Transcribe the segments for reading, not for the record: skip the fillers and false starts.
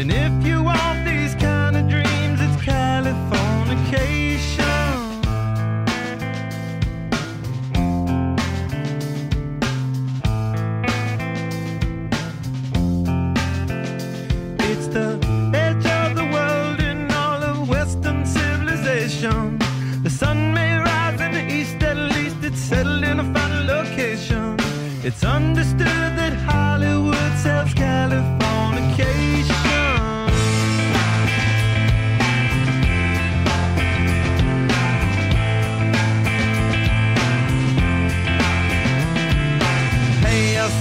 And if you want these kind of dreams, it's Californication. It's the edge of the world in all of Western civilization. The sun may rise in the east, at least it's settled in a final location. It's understood that Hollywood sells Californication.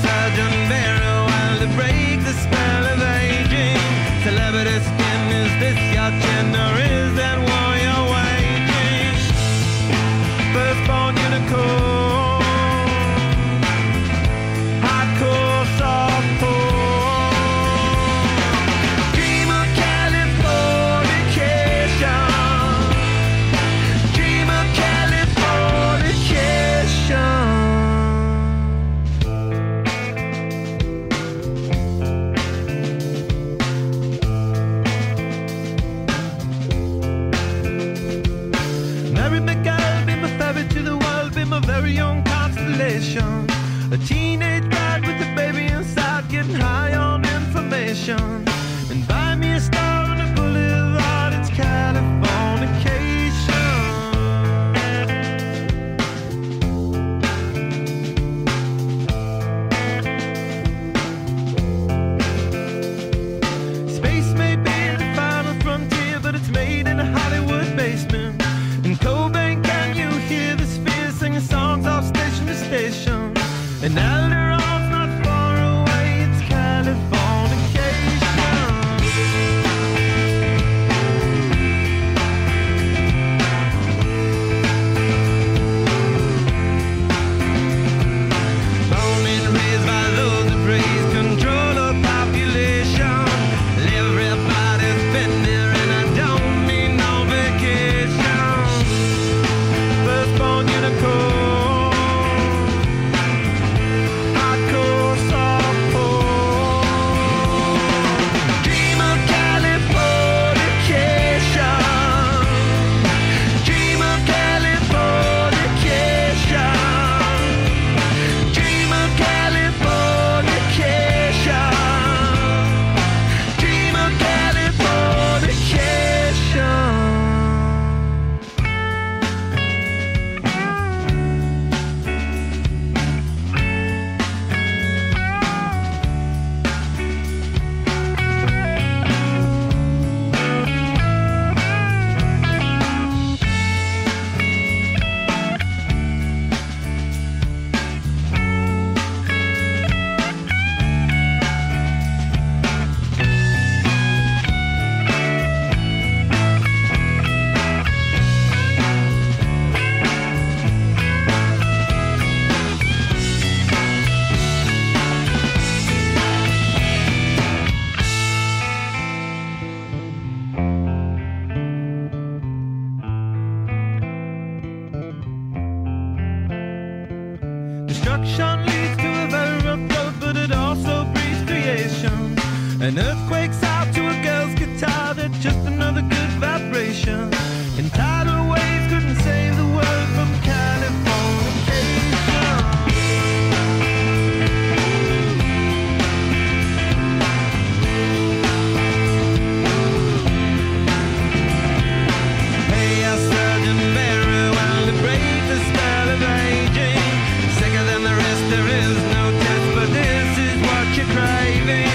Sergeant Barrow, while they break the spell of aging, celebrity skin, is this your gender? Is that war you're waging? Firstborn unicorn, hardcore softcore, dream of Californication, dream of Californication. Very young constellation, a teenage bride with a baby inside, getting high on information. And buy me a star on a boulevard, it's Californication. Space may be the final frontier, but it's made in a Hollywood basement. And Cobain, can you hear the sphere singing songs off station to station? And Alderon's not far away, it's Californication. Born and raised by those that praise control of population. Everybody's been there and I don't need no vacation. Firstborn unicorn. Destruction leads to a very rough road, but it also breeds creation. An earthquake's out to a girl's guitar, that's just another good vibration. And tidal waves couldn't save the world from Californication. Hey, I Sergeant Barrow, while they break the spell of aging. There is no test, but this is what you're craving.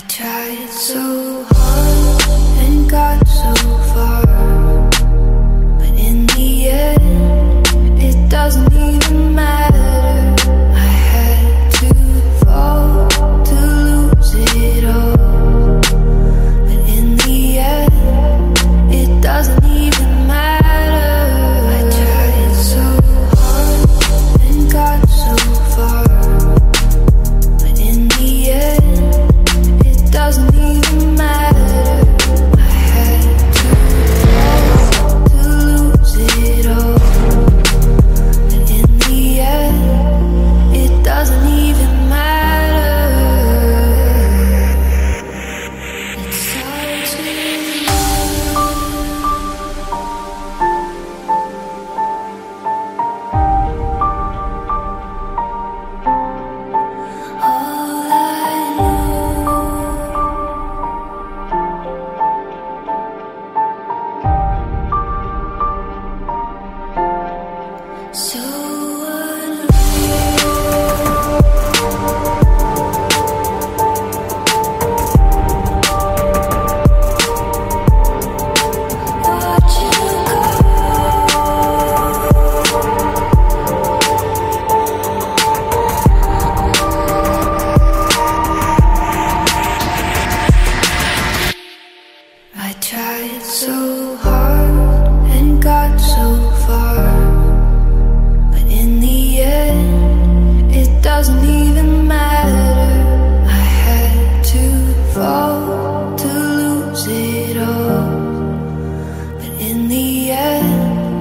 I tried so hard and got so far, but in the end, it doesn't even matter. I had to fall to lose it all, but in the end, it doesn't even matter. I tried so hard and got so far, but in the end, doesn't even matter. I had to lose it all, but in the end, it doesn't even matter. It's hard to love. All I know, so I tried so hard and got so far, but in the end, it doesn't even matter. I had to fall to lose it all, but in the end,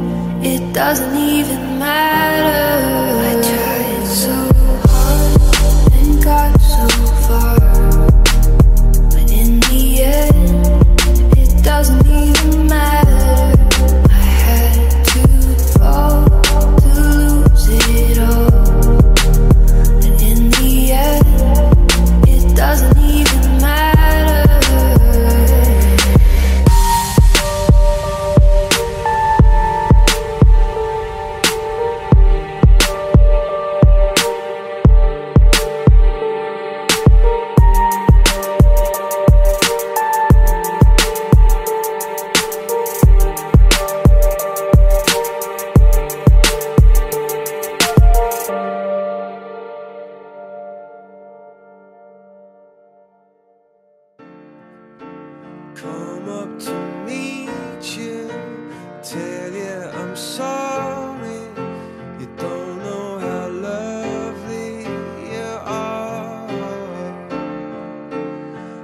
it doesn't even matter. I tried so hard and got so far, but in the end, doesn't even matter. I had to fall to lose it all, but in the end, it doesn't even matter. Come up to meet you, tell you I'm sorry. You don't know how lovely you are.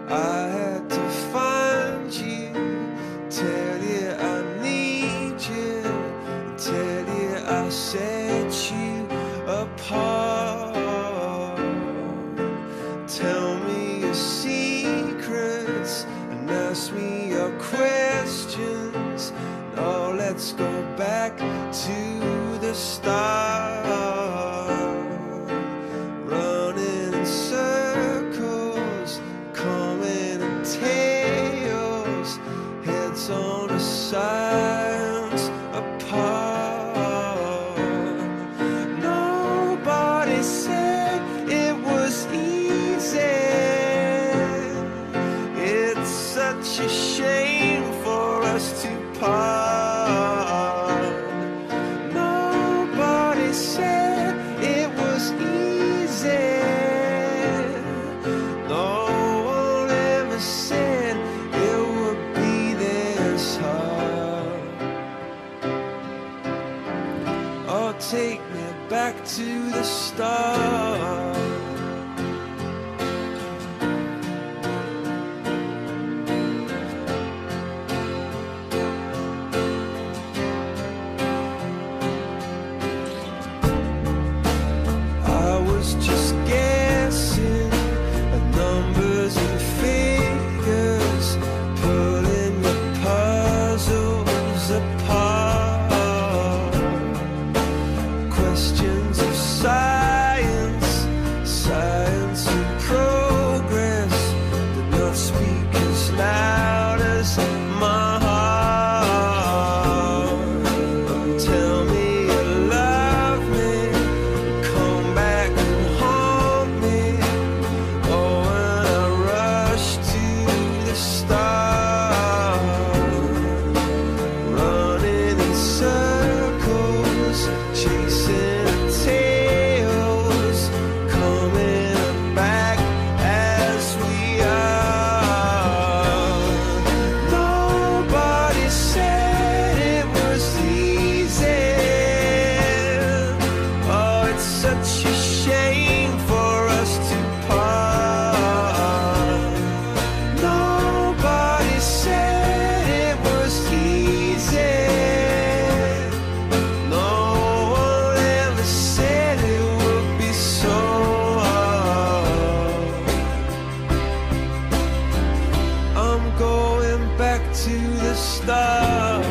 I had to find you, tell you I need you, tell you I set you apart. Tell me your secrets, ask me your questions. Oh, let's go back to the start. Running in circles, coming in tails, heads on the sides apart. Nobody said it was easy. It's such a shame for us to part. Nobody said it was easy. No one ever said it would be this hard. Oh, take me back to the start. Just guessing at numbers and figures, pulling the puzzles apart. Questions of science star.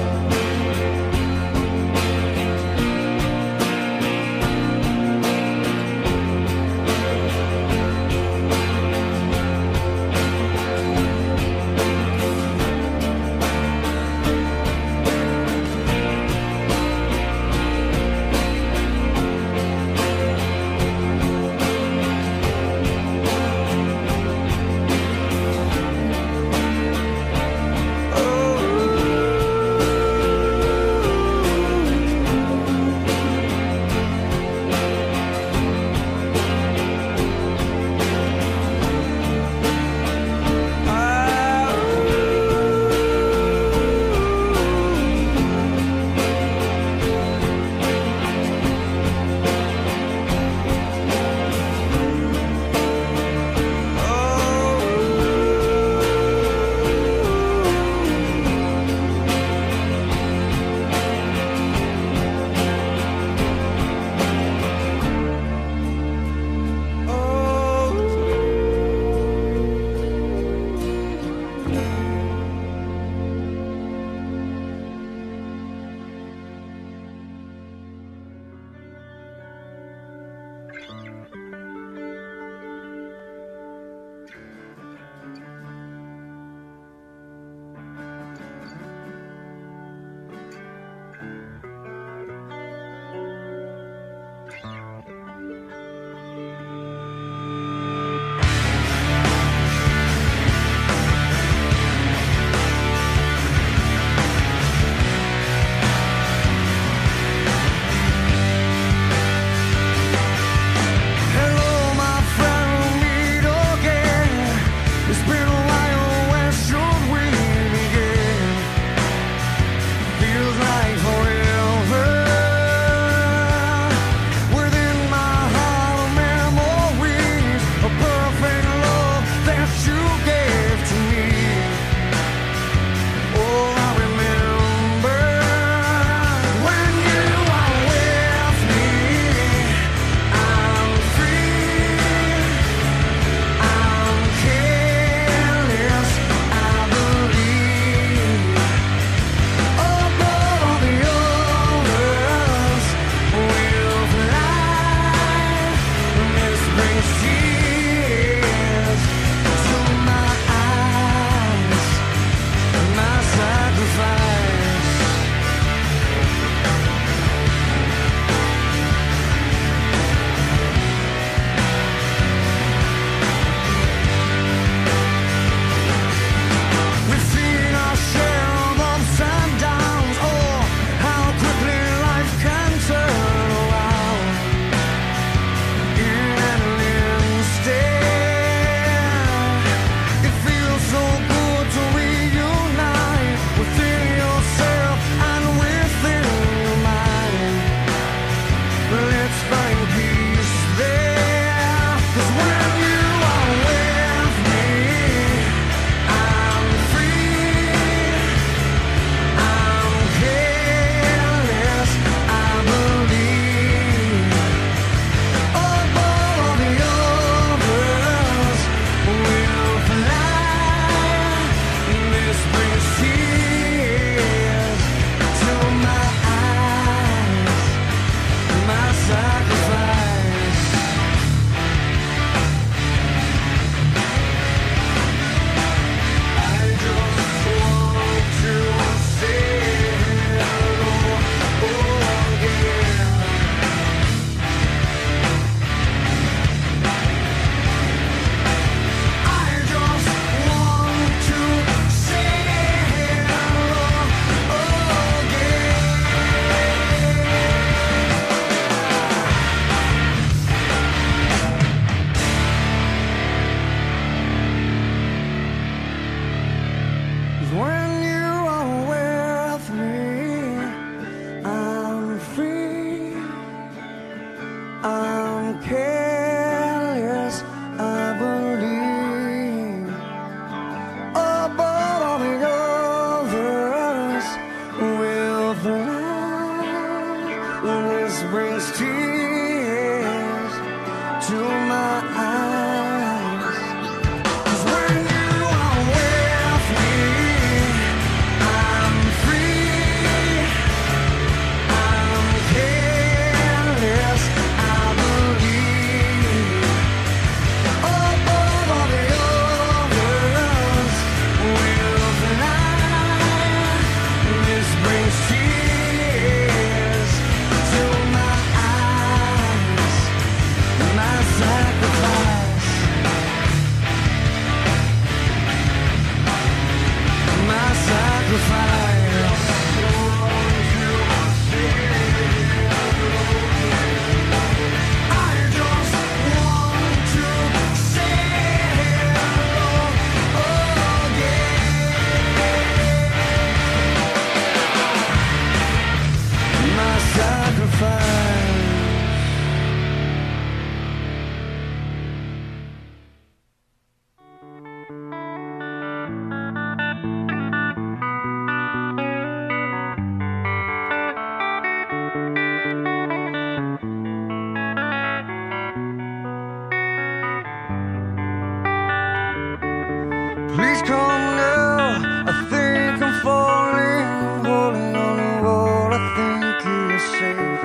Please come now, I think I'm falling, holding on to what I think is safe.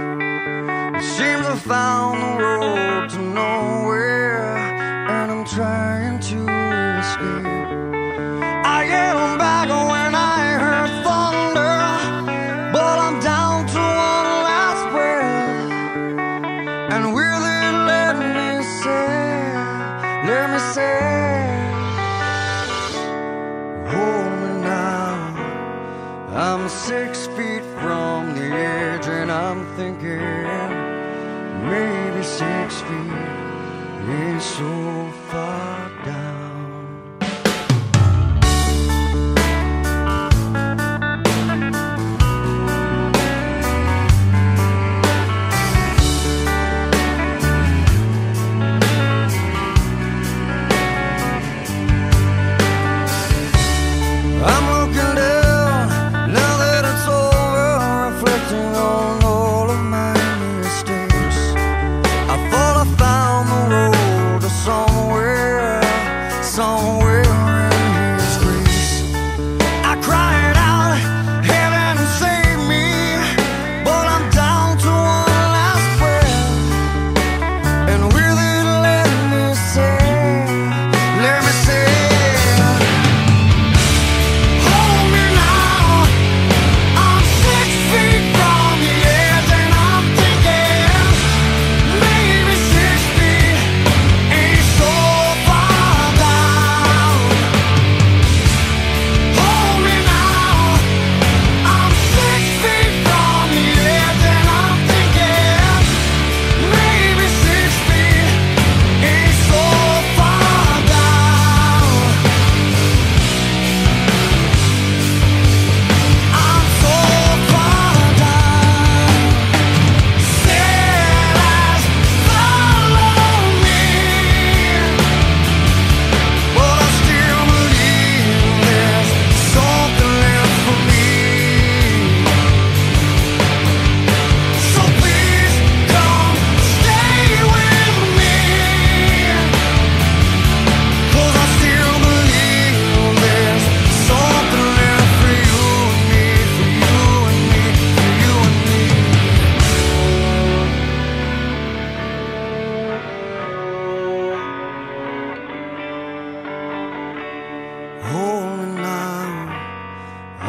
It seems I found the road to nowhere, and I'm trying to escape. I am back when I heard thunder, but I'm down to one last breath. And will it let me say, hold me now. I'm 6 feet from the edge, and I'm thinking maybe 6 feet is so far down.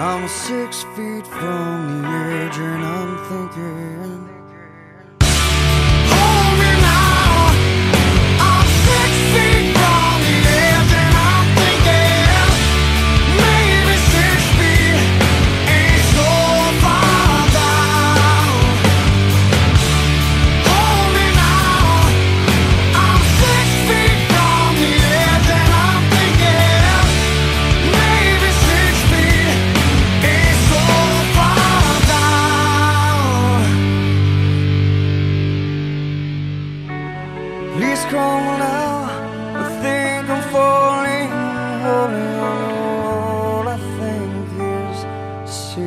I'm 6 feet from the edge, and I'm thinking. Please come now, I think I'm falling, holding on to what I think is safe.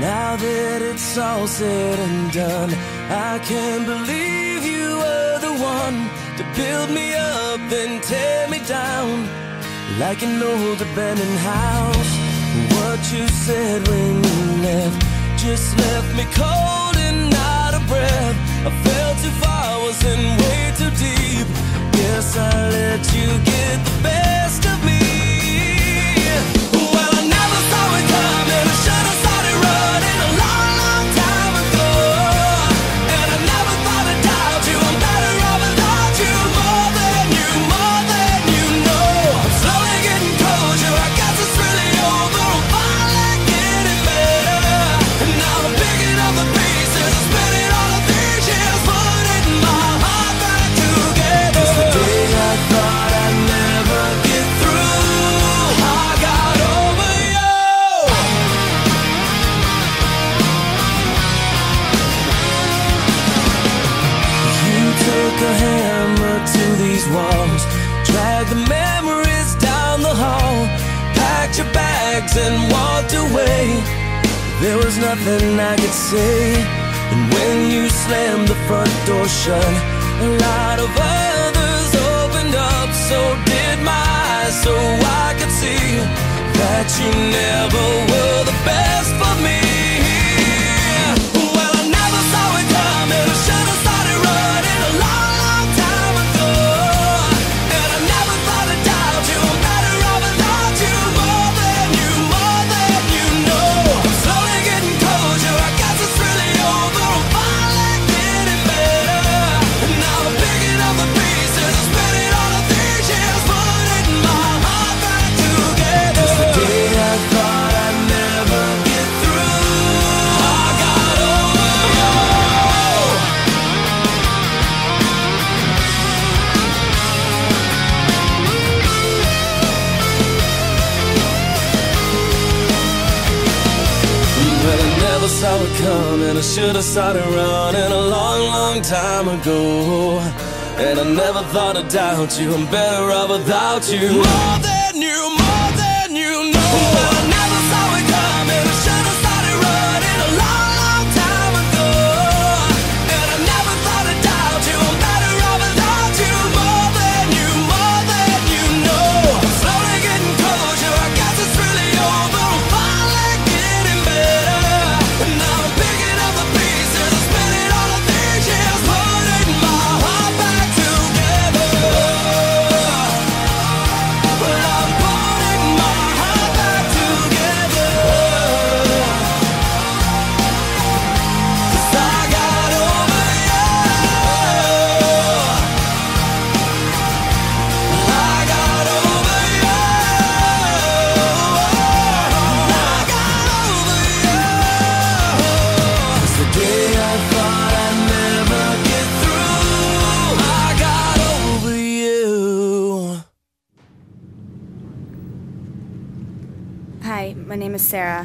Now that it's all said and done, I can't believe you were the one to build me up and tear me down. Like an old abandoned house, what you said when you left just left me cold and out of breath. I fell too far, was in way too deep. Guess I let you get the best of me. Well, I never saw it coming, I should have started running a long, long time ago. And I never thought I'd doubt you. I'm better off without you. More than you know. I'm slowly getting closer, I guess it's really over. I'm finally getting better, and now I'm picking up the pieces. I spent all of these years putting my heart back together. the memories down the hall. Packed your bags and walked away. There was nothing I could say. And when you slammed the front door shut, a lot of others opened up. So did my eyes, so I could see that you never were the best for me. Well, I never saw it coming. I should have started running a long, long time ago. And I never thought I'd doubt you. I'm better off without you. More than you know. I'm slowly getting colder. I guess it's really over. I'm finally getting better. And now I'm picking up the pieces. I spent it all of these years putting my heart back together. 'Cause the day I thought I'd never get through, I got over you. Well, I never saw it coming. I should have started running a long, long time ago. And I never thought I'd doubt you. I'm better off without you. More than you know. Well, I never saw it coming. I should have started running a long, long time ago. And I never thought I'd doubt you. I'm better off without you. More than you know. I'm slowly getting closer. I guess it's really over. I'm finally getting better. And now I'm picking up the pieces. I spent it all of these years putting my heart back together. But I'm putting my heart back together. 'Cause I got over you. I got over you. I got over you. 'Cause the day I thought I'd never get through, I got over you. Hi, my name is Sarah.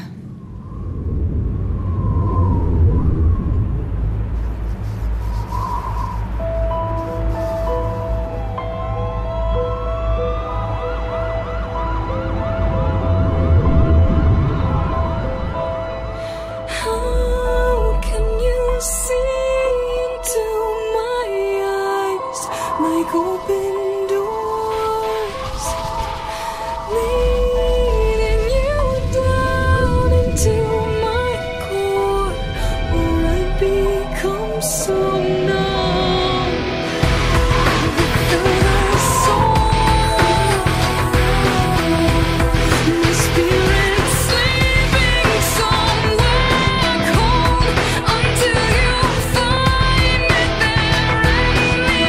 How can you see into my eyes like open doors, leading you down into my core, where I become so numb? Though I saw my spirit sleeping somewhere cold, until you find it there in me.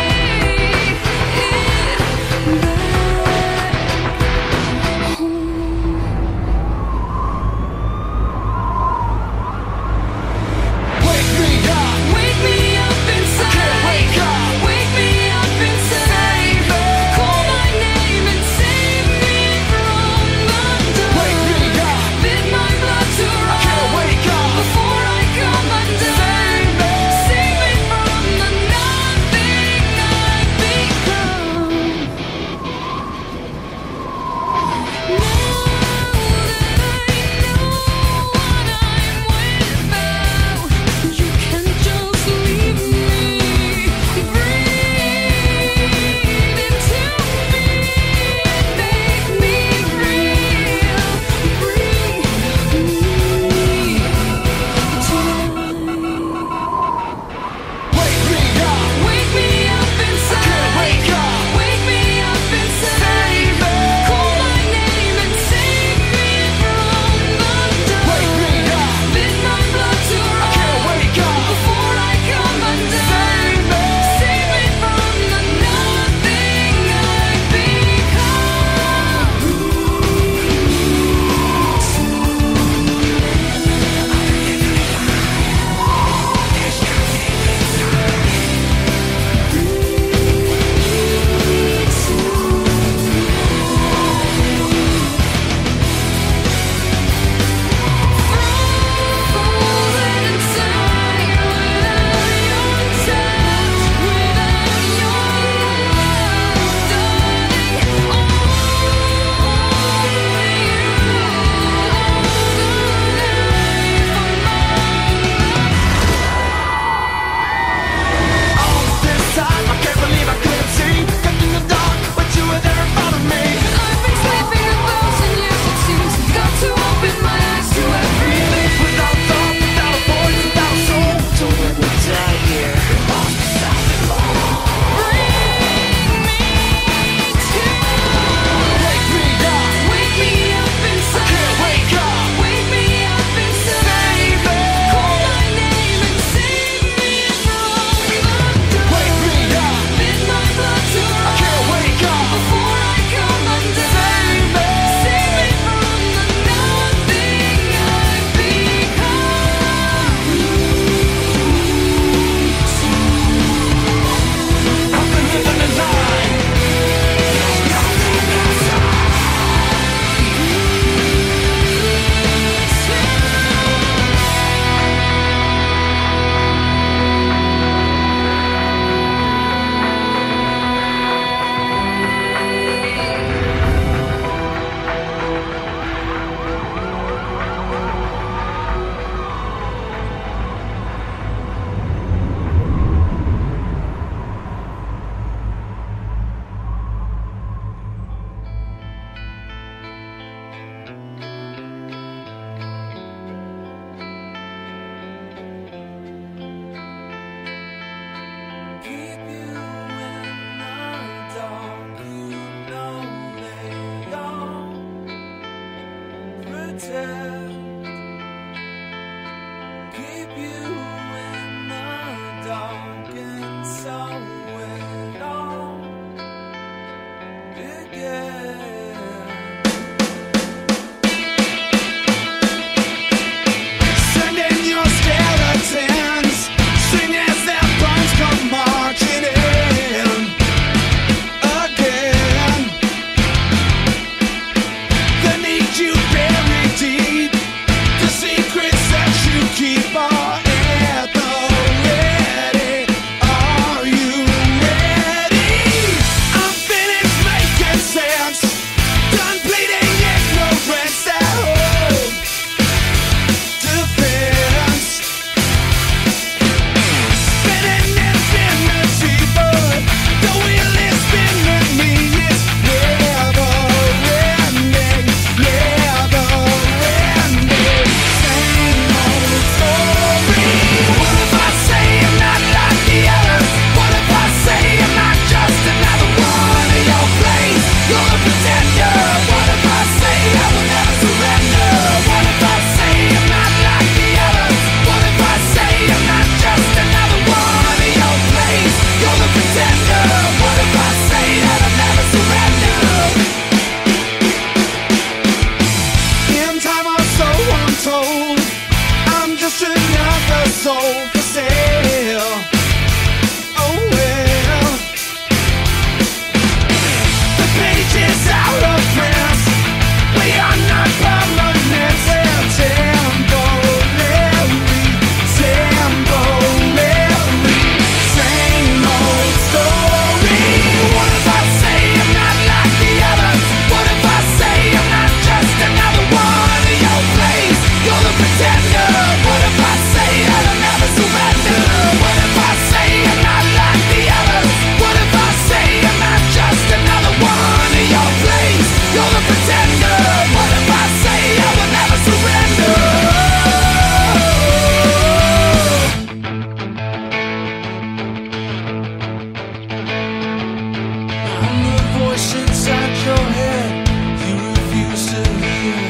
voice inside your head you refuse to hear.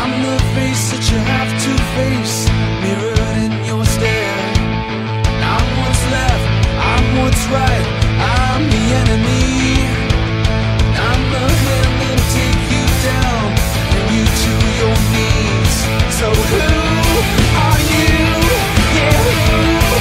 I'm the face that you have to face, mirrored in your stare. I'm what's left, I'm what's right, I'm the enemy. I'm the hand that'll take you down, bring you to your knees. So who are you? Yeah, who?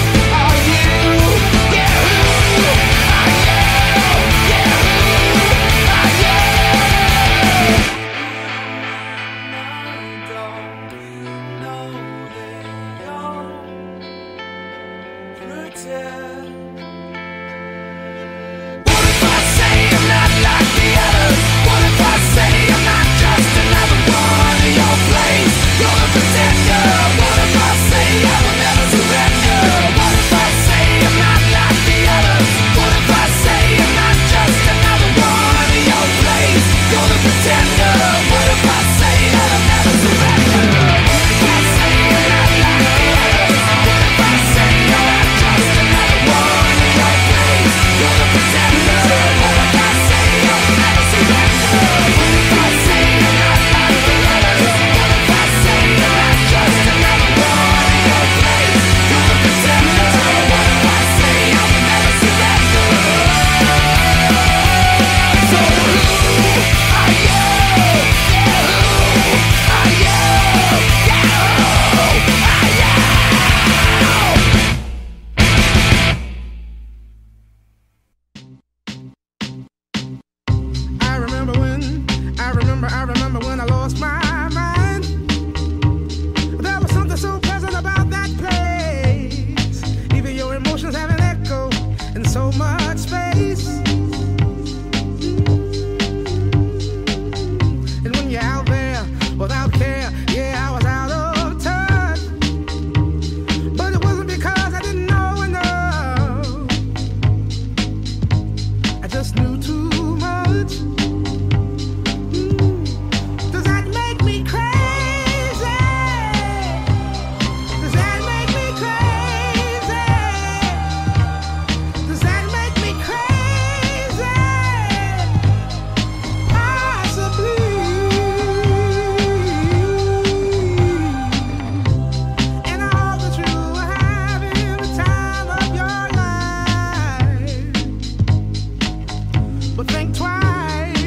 But think twice.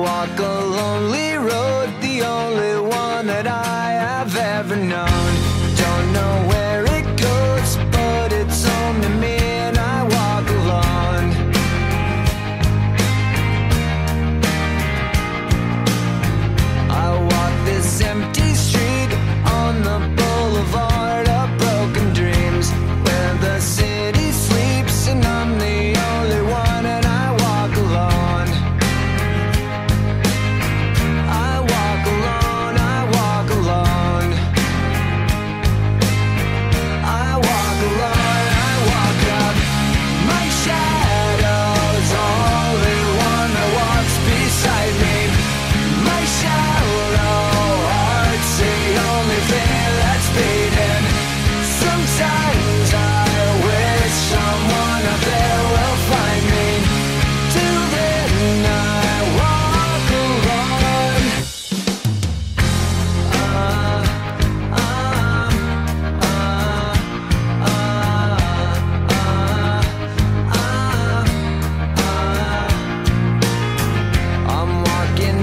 walk a lonely road, the only one that I have ever known. Don't know where it goes, but it's home to me, and I walk alone. I walk this empty street on the boulevard of broken dreams, where the city sleeps and I'm the only one, and I walk alone. I walk alone, I walk alone, I walk alone. I walk up my shadows, only one that walks beside me. My shallow heart's the only thing that's beating. Sometimes I wish someone up there will find me. Till then I walk alone. I'm walking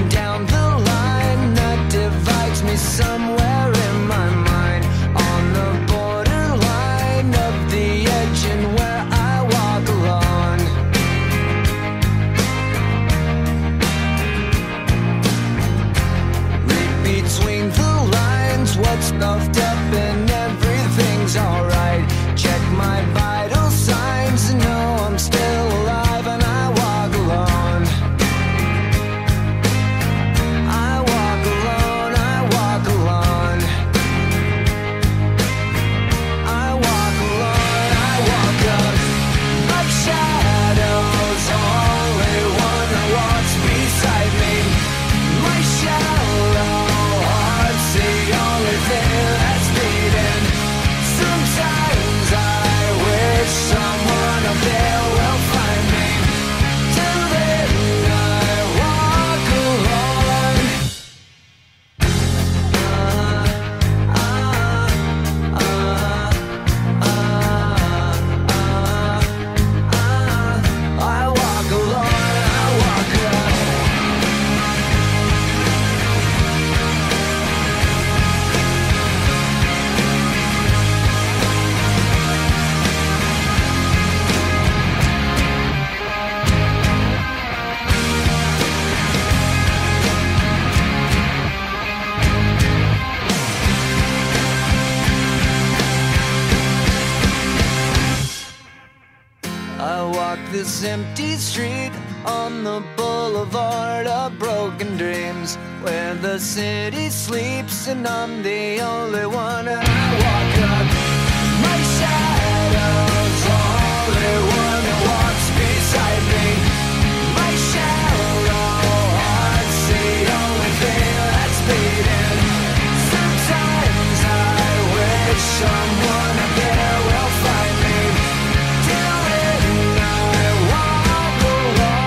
down the line that divides me somewhere in my mind, on the borderline of the edge and where I walk alone. Read between the lines what's puffed up and everything's alright. Check my vital signs and know I'm still alive, and I walk alone. I walk alone, I walk alone, I walk alone. I walk up like shadows, only one that walks beside me. My shallow heart's the only thing that's beating. Sometimes I wish someone up there will find me. Till then I walk alone. I walk alone, I walk alone. I walk this empty street on the boulevard of broken dreams, where the city sleeps and I'm the only one, and I walk up my shadows, only one that walks beside me. My shallow heart's the only thing that's beating. Sometimes I wish someone up there will find me. Till then I walk alone.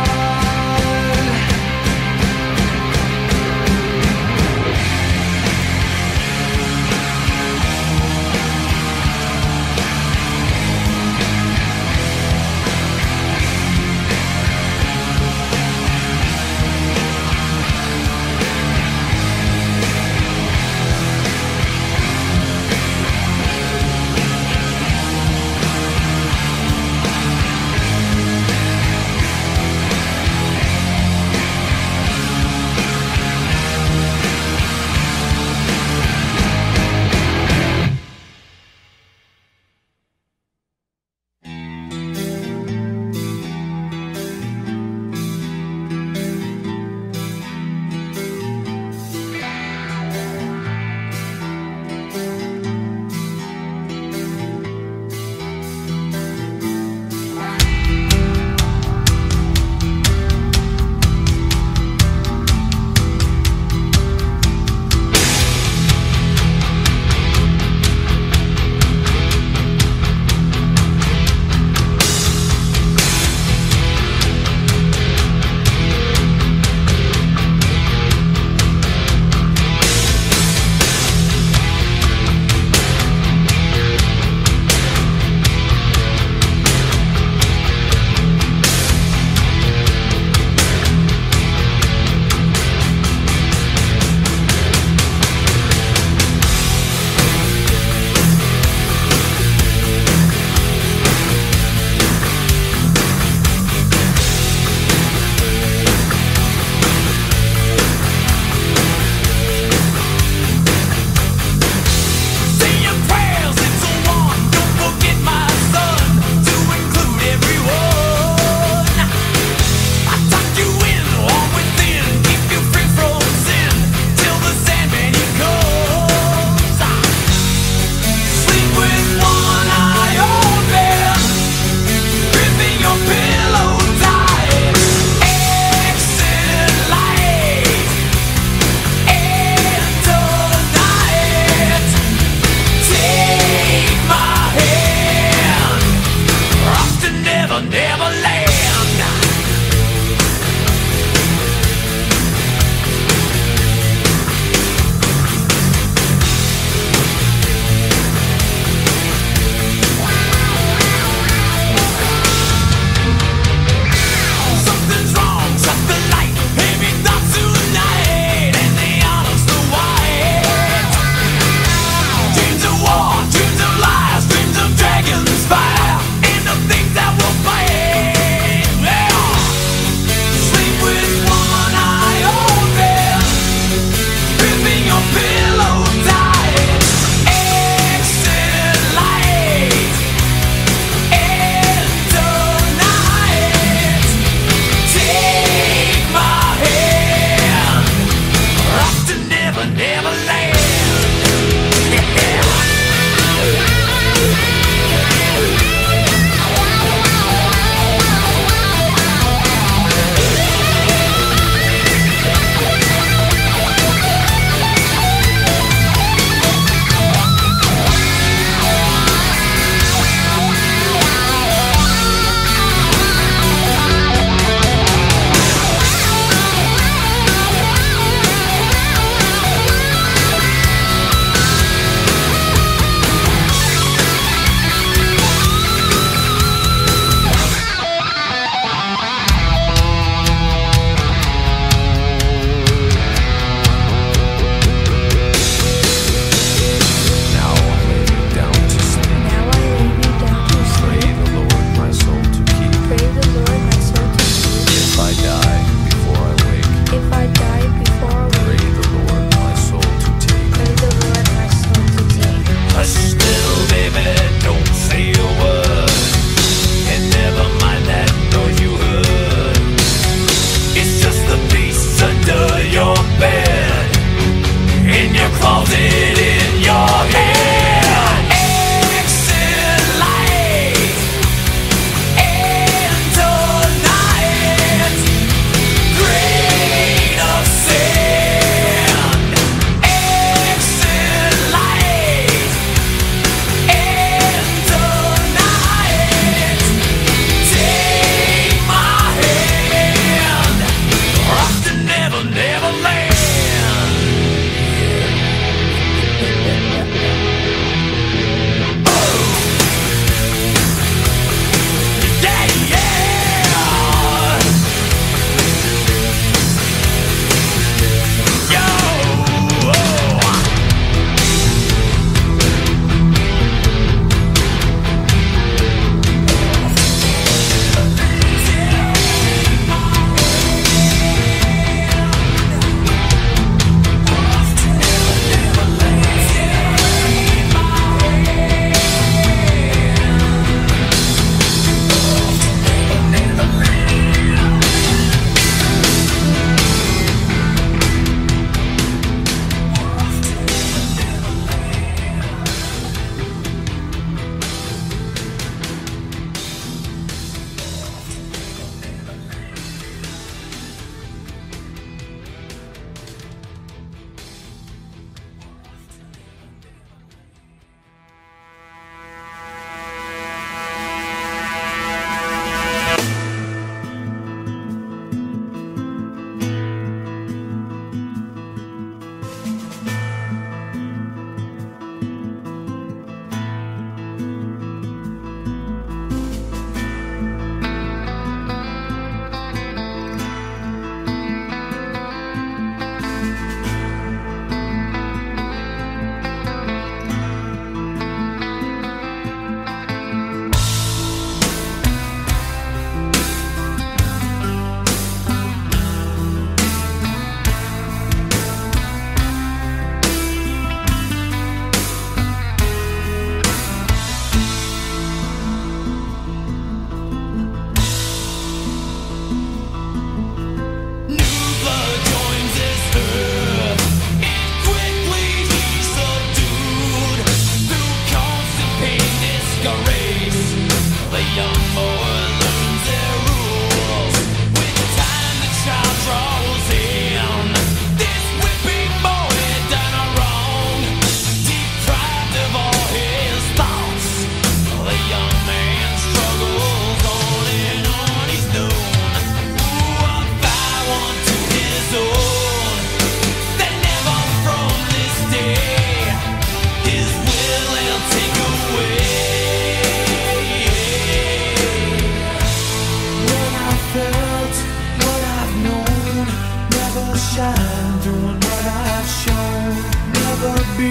shine, doing what I've shown. Never be,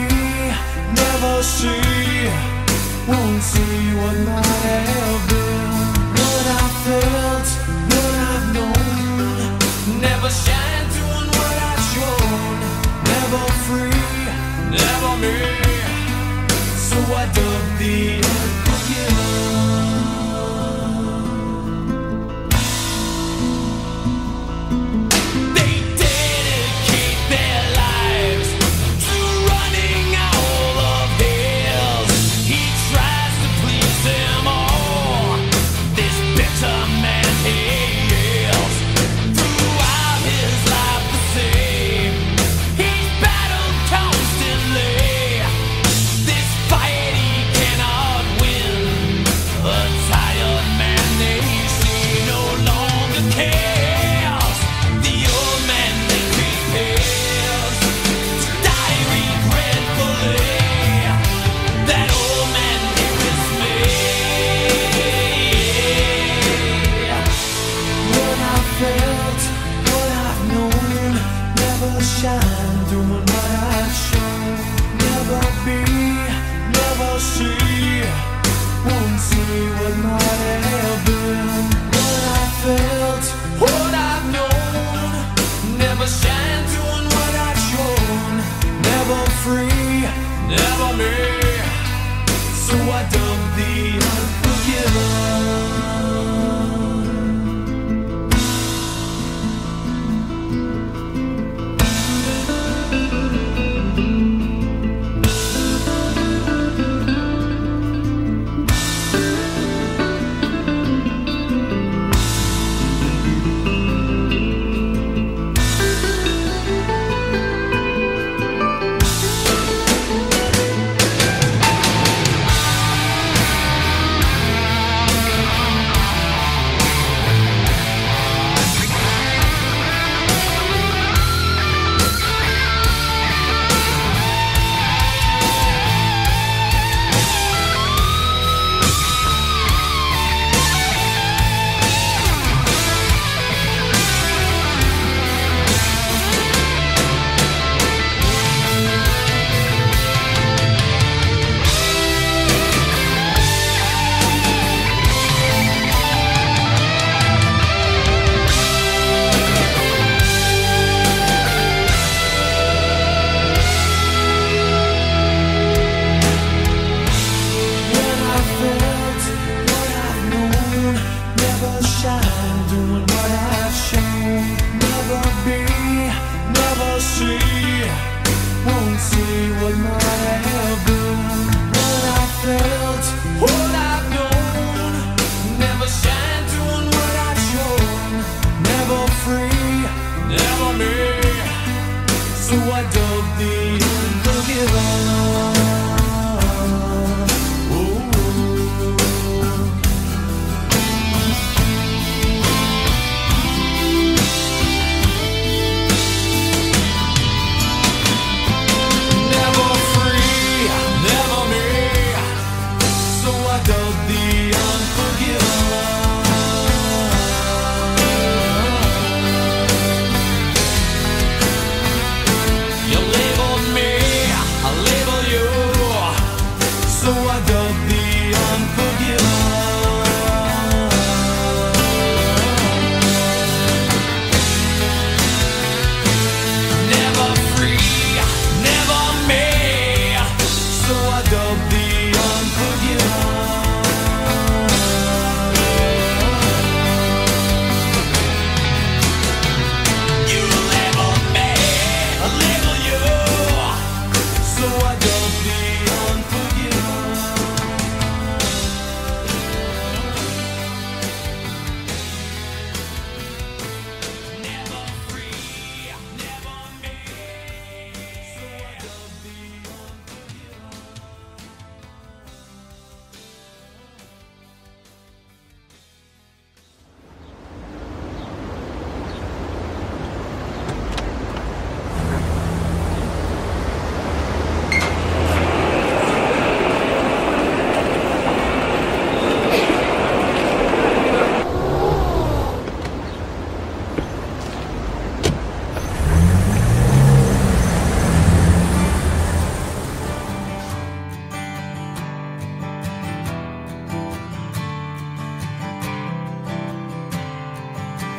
never see, won't see what might have been. What I felt, what I've known. Never shine, doing what I've shown. Never free, never me. So I dug the end for you. Shine, doing what I've shown. Never be, never see, won't see what might have been. What I felt, what I've known. Never shine, doing what I've shown. Never free, never me. So I dumped the unforgiven. So I dubbed the unforgiven.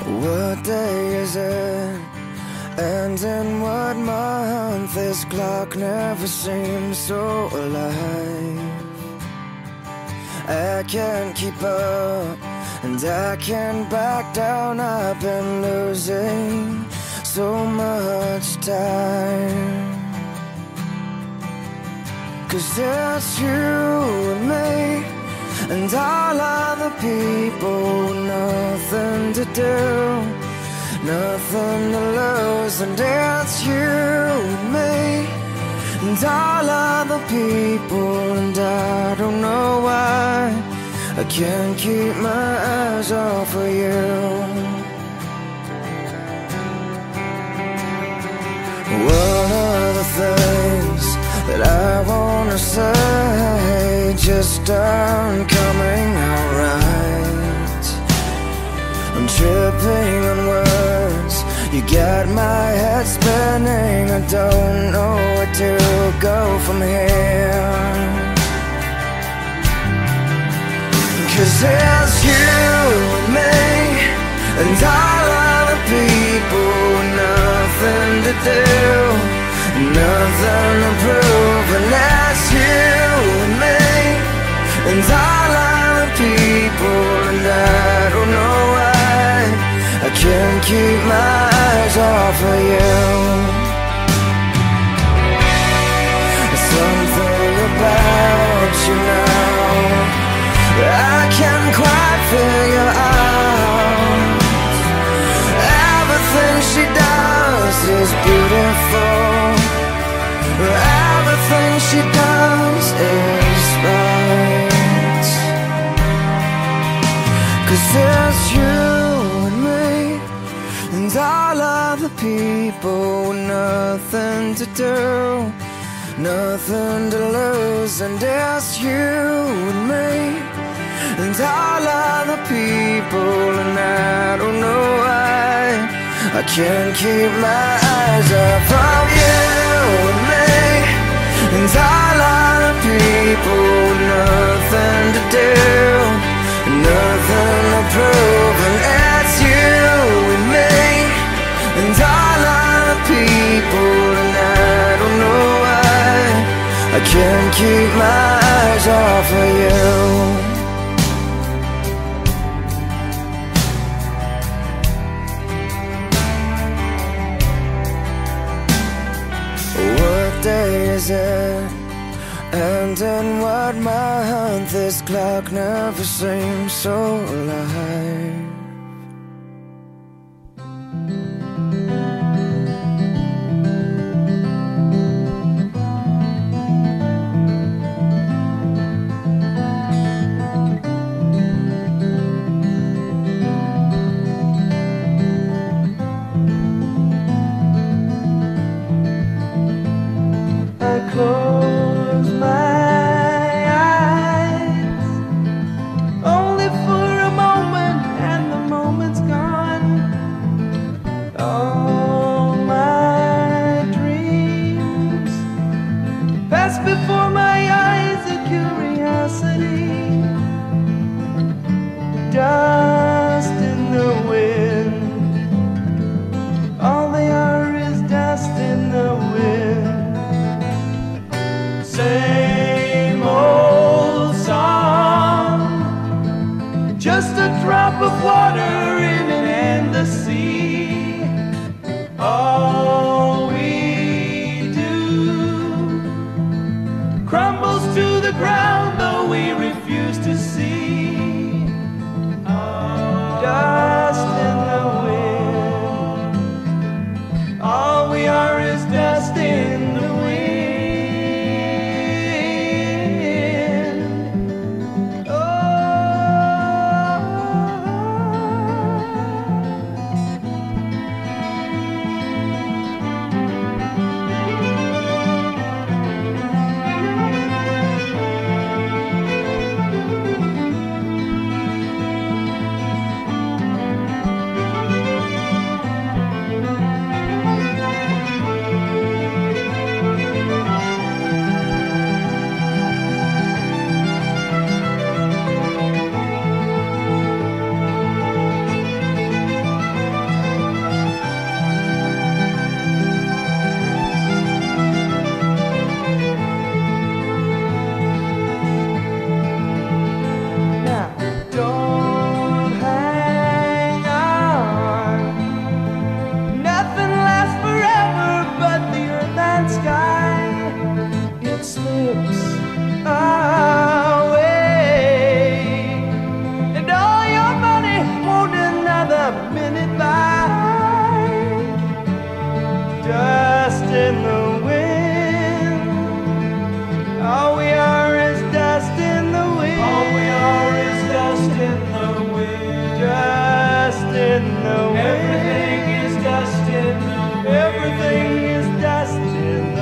What day is it? And in what month? This clock never seems so alive. I can't keep up, and I can't back down. I've been losing so much time, 'cause it's you and me and all other people. Nothing to do, nothing to lose. And it's you and me and all other people. And I don't know why I can't keep my eyes off of you. One of the things that I wanna say just aren't coming out right. I'm tripping on words. You got my head spinning. I don't know where to go from here, 'cause it's you and me and all other people. Nothing to do, nothing to prove. And it's you and me and all other people. And I don't know why I can't keep my eyes off of you. Something about you now I can't quite figure out. Everything she does is beautiful. Everything she does is right. 'Cause it's you and me and all other people. Nothing to do, nothing to lose. And it's you and me and all other people. And I don't know why I can't keep my eyes up from you and me and all other people. Nothing to do, nothing to prove. And it's you and me and all other people. And I don't know, I can't keep my eyes off of you. What day is it? And in what month? This clock never seems so alive. Close my eyes only for a moment, and and away. Everything is dust in the wind. Everything is dust in the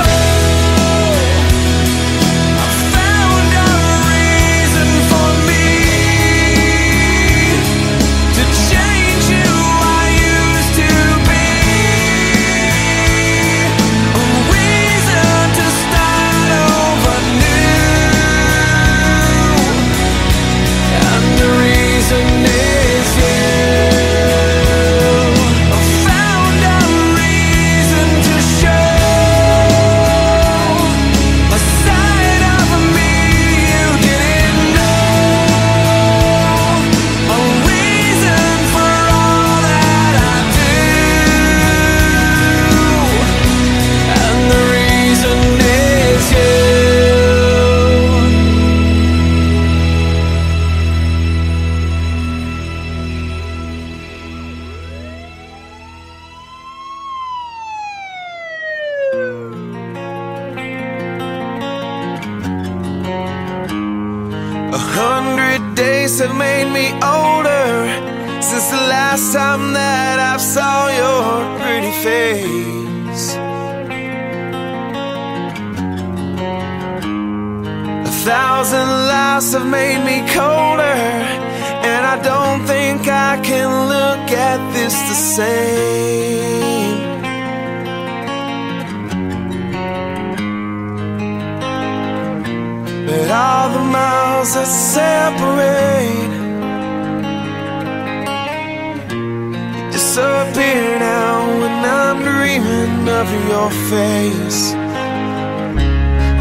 I thousand lies have made me colder, and I don't think I can look at this the same. But all the miles that separate disappear now when I'm dreaming of your face.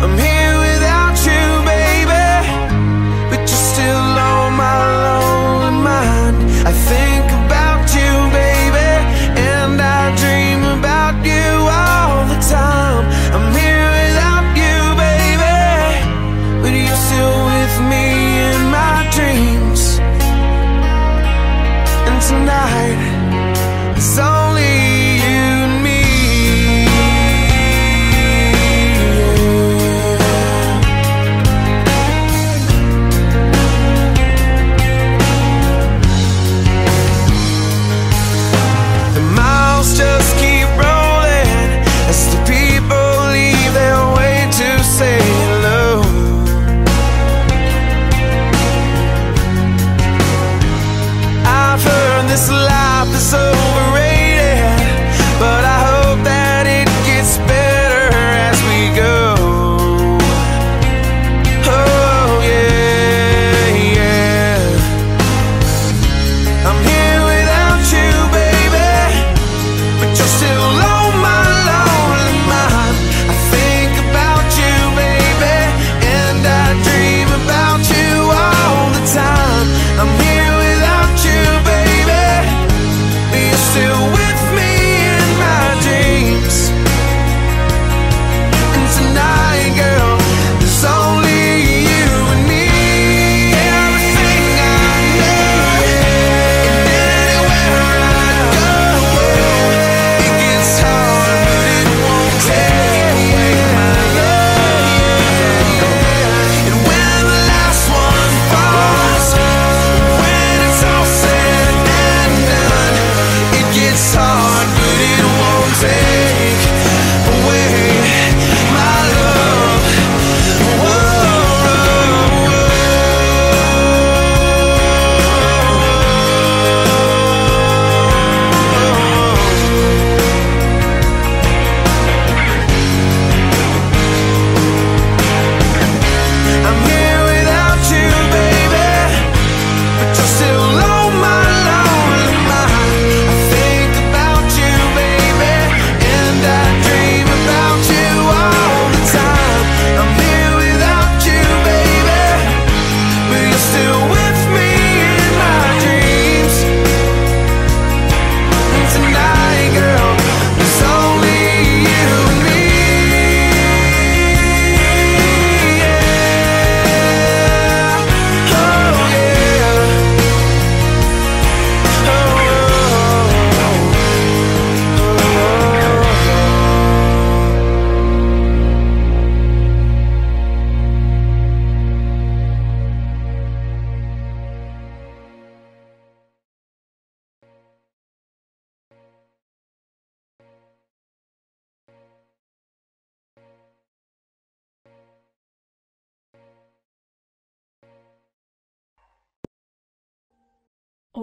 I'm here without you, baby, but you're still on my lonely mind. I think about you, baby, and I dream about you all the time. I'm here without you, baby, but you're still with me in my dreams. And tonight it's only you and me. The miles just keep rolling as the people leave their way to say hello. I've heard this life is over, but I hope that it gets better as we go. Oh yeah, yeah. I'm here without you, baby, but you're still on my lonely mind. I think about you, baby, and I dream about you all the time. I'm here without you, baby, but you're still with me.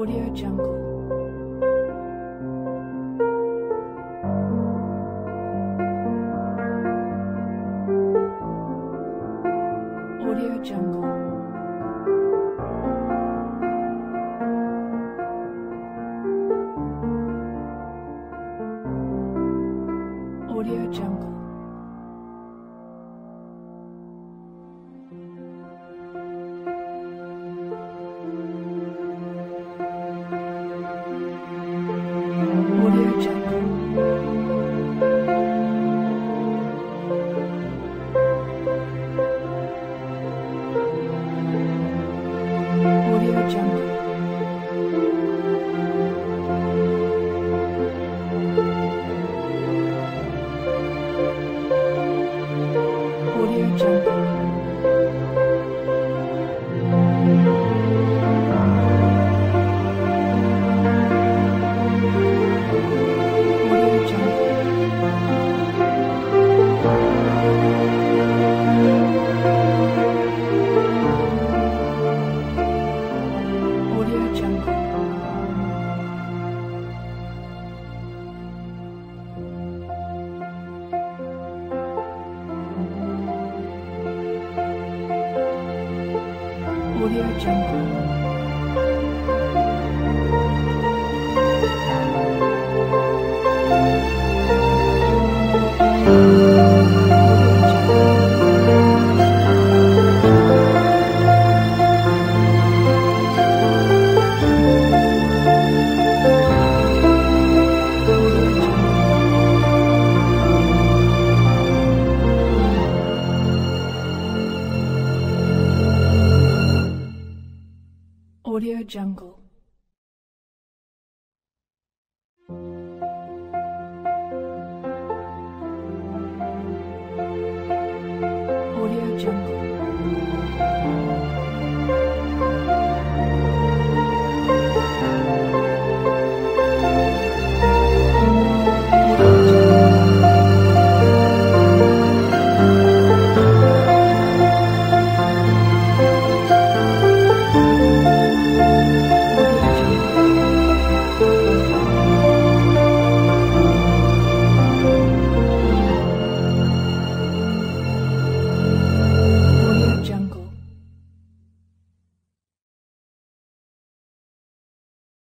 Audio Jungle. Audio Jungle. Jungle. the jungle. Jungle. Audio Jungle.